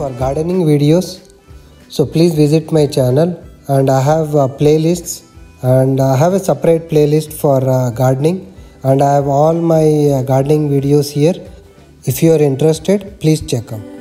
for gardening videos, so please visit my channel. And I have playlists, and I have a separate playlist for gardening, and I have all my gardening videos here. If you are interested, please check out.